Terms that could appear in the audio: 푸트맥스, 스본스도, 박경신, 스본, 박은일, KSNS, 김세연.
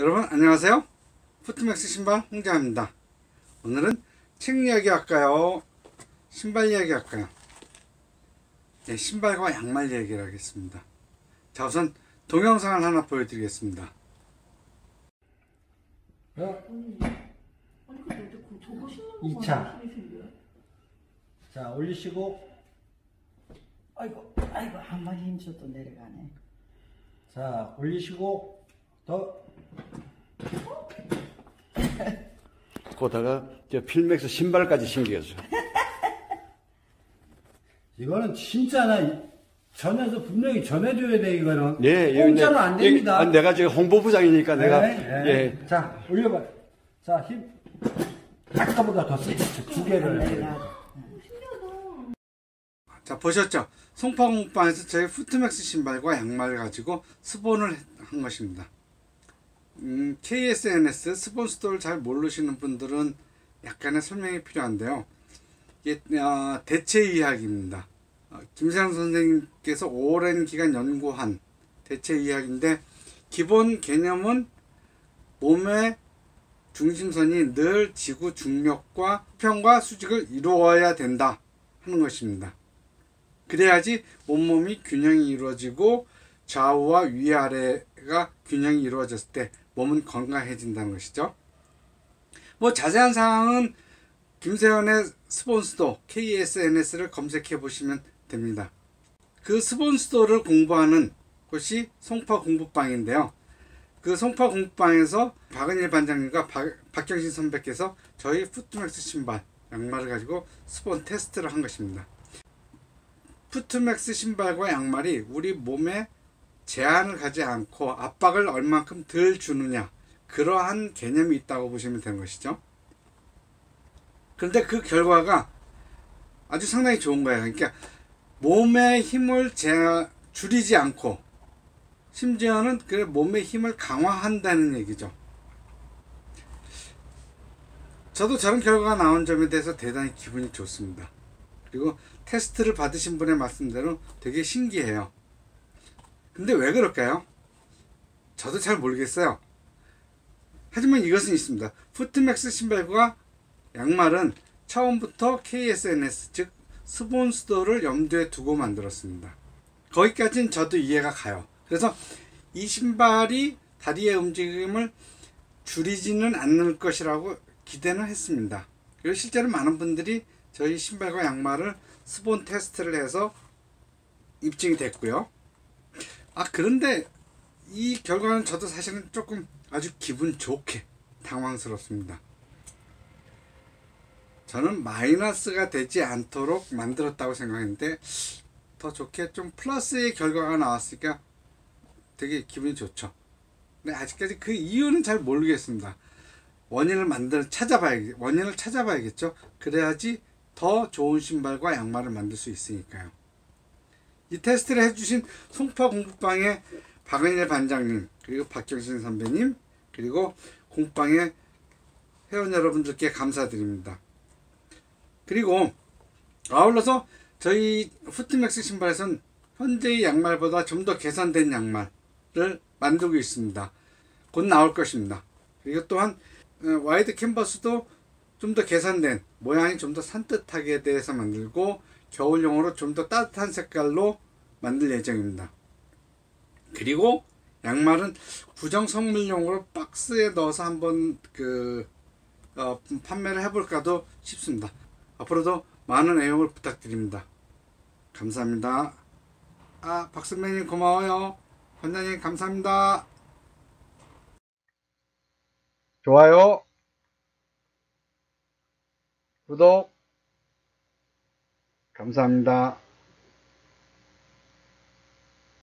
여러분 안녕하세요. 푸트맥스 신발 홍재환입니다. 오늘은 책 이야기 할까요? 신발 이야기 할까요? 네, 신발과 양말 이야기를 하겠습니다. 자, 우선 동영상을 하나 보여드리겠습니다. 아니, 2차. 자, 올리시고. 아이고, 한 마리 힘줘도 내려가네. 자, 올리시고, 더. 거다가 저 필맥스 신발까지 신기했어요. 이거는 진짜 나 전에서 분명히 전해줘야 돼. 이거는 예, 공짜로 안 됩니다. 내가 지금 홍보부장이니까 네, 내가 네. 예. 자 올려봐. 자 힘 아까보다 더 세. 두 개를. 자 보셨죠? 송파공방에서 저희 푸트맥스 신발과 양말을 가지고 스본을 한 것입니다. KSNS 스본스도를 잘 모르시는 분들은 약간의 설명이 필요한데요. 대체 이학입니다. 김세연 선생님께서 오랜 기간 연구한 대체 이학인데 기본 개념은 몸의 중심선이 늘 지구 중력과 수평과 수직을 이루어야 된다 하는 것입니다. 그래야지 온몸이 균형이 이루어지고 좌우와 위아래가 균형이 이루어졌을 때 몸은 건강해진다는 것이죠. 뭐 자세한 사항은 김세연의 스본스도 KSNS를 검색해 보시면 됩니다. 그 스본스도를 공부하는 곳이 송파공부방인데요. 그 송파공부방에서 박은일 반장님과 박경신 선배께서 저희 푸트맥스 신발, 양말을 가지고 스본 테스트를 한 것입니다. 푸트맥스 신발과 양말이 우리 몸에 제한을 가지 않고 압박을 얼만큼 덜 주느냐, 그러한 개념이 있다고 보시면 되는 것이죠. 그런데 그 결과가 아주 상당히 좋은 거예요. 그러니까 몸의 힘을 줄이지 않고 심지어는 그 몸의 힘을 강화한다는 얘기죠. 저도 저런 결과가 나온 점에 대해서 대단히 기분이 좋습니다. 그리고 테스트를 받으신 분의 말씀대로 되게 신기해요. 근데 왜 그럴까요? 저도 잘 모르겠어요. 하지만 이것은 있습니다. 푸트맥스 신발과 양말은 처음부터 KSNS, 즉 스본스도를 염두에 두고 만들었습니다. 거기까지는 저도 이해가 가요. 그래서 이 신발이 다리의 움직임을 줄이지는 않을 것이라고 기대는 했습니다. 그리고 실제로 많은 분들이 저희 신발과 양말을 스본 테스트를 해서 입증이 됐고요. 아 그런데 이 결과는 저도 사실은 조금 아주 기분 좋게 당황스럽습니다. 저는 마이너스가 되지 않도록 만들었다고 생각했는데 더 좋게 좀 플러스의 결과가 나왔으니까 되게 기분이 좋죠. 근데 아직까지 그 이유는 잘 모르겠습니다. 원인을 찾아봐야겠죠. 그래야지 더 좋은 신발과 양말을 만들 수 있으니까요. 이 테스트를 해주신 송파공부방의 박은일 반장님, 그리고 박경신 선배님, 그리고 공부방의 회원 여러분들께 감사드립니다. 그리고 아울러서 저희 푸트맥스 신발에서는 현재의 양말보다 좀 더 개선된 양말을 만들고 있습니다. 곧 나올 것입니다. 그리고 또한 와이드 캔버스도 좀 더 개선된, 모양이 좀 더 산뜻하게 대해서 만들고 겨울용으로 좀 더 따뜻한 색깔로 만들 예정입니다. 그리고 양말은 구정 선물용으로 박스에 넣어서 한번 판매를 해볼까도 싶습니다. 앞으로도 많은 애용을 부탁드립니다. 감사합니다. 아, 박선배님 고마워요. 원장님 감사합니다. 좋아요, 구독 감사합니다.